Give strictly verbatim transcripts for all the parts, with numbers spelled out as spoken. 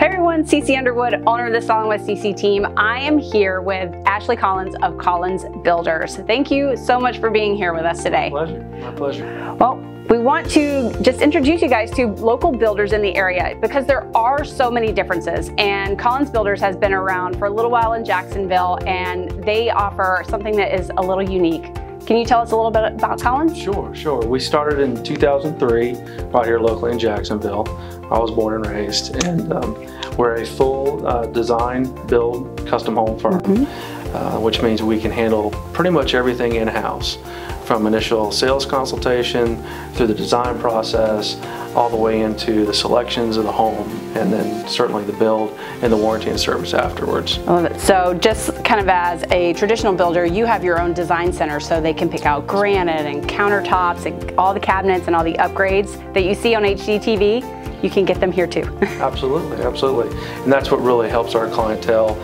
Hey everyone, C C. Underwood, owner of the Selling with C C team. I am here with Ashley Collins of Collins Builders. Thank you so much for being here with us today. My pleasure. My pleasure. Well, we want to just introduce you guys to local builders in the area because there are so many differences, and Collins Builders has been around for a little while in Jacksonville, and they offer something that is a little unique. Can you tell us a little bit about Collins? Sure, sure. We started in two thousand three right here locally in Jacksonville. I was born and raised, and um, we're a full uh, design, build, custom home firm, mm-hmm. uh, which means we can handle pretty much everything in-house, from initial sales consultation through the design process, all the way into the selections of the home, and then certainly the build and the warranty and service afterwards. I love it. So just kind of as a traditional builder, you have your own design center, so they can pick out granite and countertops and all the cabinets and all the upgrades that you see on H G T V, you can get them here too. Absolutely, absolutely. And that's what really helps our clientele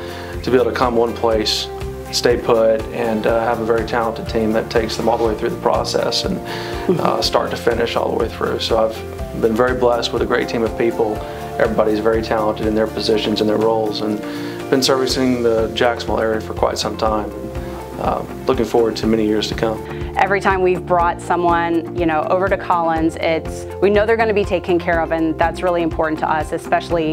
to be able to come one place, stay put, and uh, have a very talented team that takes them all the way through the process and uh, start to finish all the way through. So I've been very blessed with a great team of people. Everybody's very talented in their positions and their roles, and been servicing the Jacksonville area for quite some time. Uh, looking forward to many years to come. Every time we've brought someone, you know, over to Collins, it's we know they're going to be taken care of, and that's really important to us, especially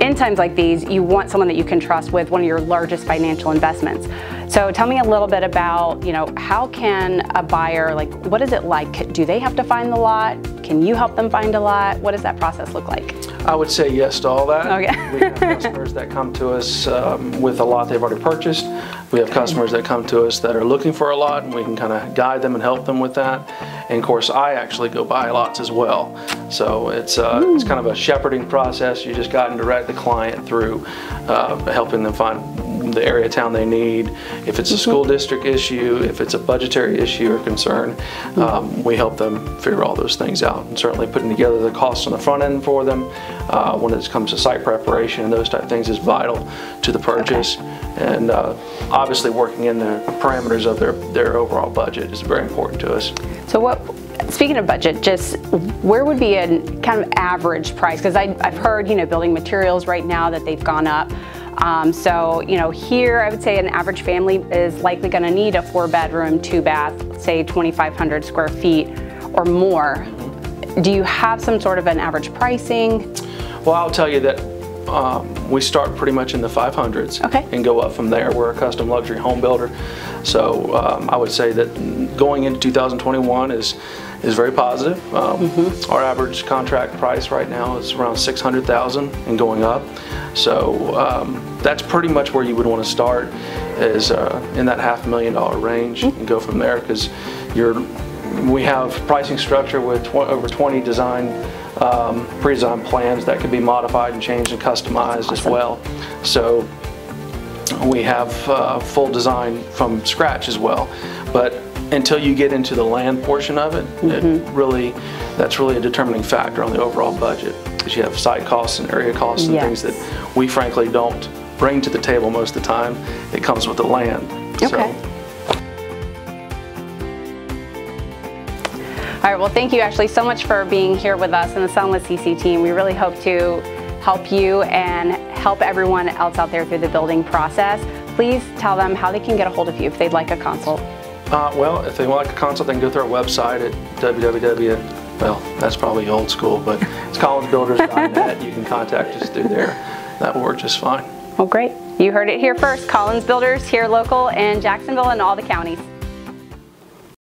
in times like these. You want someone that you can trust with one of your largest financial investments. So tell me a little bit about, you know, how can a buyer, like, what is it like? Do they have to find the lot? Can you help them find a lot? What does that process look like? I would say yes to all that. Okay. We have customers that come to us um, with a lot they've already purchased. We have customers that come to us that are looking for a lot, and we can kind of guide them and help them with that. And of course, I actually go buy lots as well. So it's uh, it's kind of a shepherding process. You just guide and direct the client through uh, helping them find the area of town they need. If it's a school district issue, if it's a budgetary issue or concern, um, we help them figure all those things out. And certainly putting together the costs on the front end for them uh, when it comes to site preparation and those type of things is vital to the purchase. And uh, obviously working in the parameters of their, their overall budget is very important to us. So what, speaking of budget, just where would be a kind of average price? Because I've heard, you know, building materials right now that they've gone up. Um, so, you know, here I would say an average family is likely going to need a four bedroom, two bath, say twenty-five hundred square feet or more. Do you have some sort of an average pricing? Well, I'll tell you that Um, we start pretty much in the five hundreds, okay, and go up from there. We're a custom luxury home builder, so um, I would say that going into two thousand twenty-one is is very positive. Um, mm-hmm. Our average contract price right now is around six hundred thousand and going up, so um, that's pretty much where you would want to start, is uh, in that half million dollar range, mm-hmm, and go from there, because you're we have pricing structure with tw over twenty design Um, pre-design plans that can be modified and changed and customized. Awesome. As well. So we have uh, full design from scratch as well. But until you get into the land portion of it, mm-hmm, it really, that's really a determining factor on the overall budget, because you have site costs and area costs and, yes, things that we frankly don't bring to the table most of the time. It comes with the land. Okay. So, all right, well, thank you, Ashley, so much for being here with us in the Selling with C C team. We really hope to help you and help everyone else out there through the building process. Please tell them how they can get a hold of you if they'd like a consult. Uh, well, if they want like a consult, they can go through our website at w w w dot, well, that's probably old school, but it's collins builders dot net. You can contact us through there. That will work just fine. Well, great. You heard it here first. Collins Builders, here local in Jacksonville and all the counties.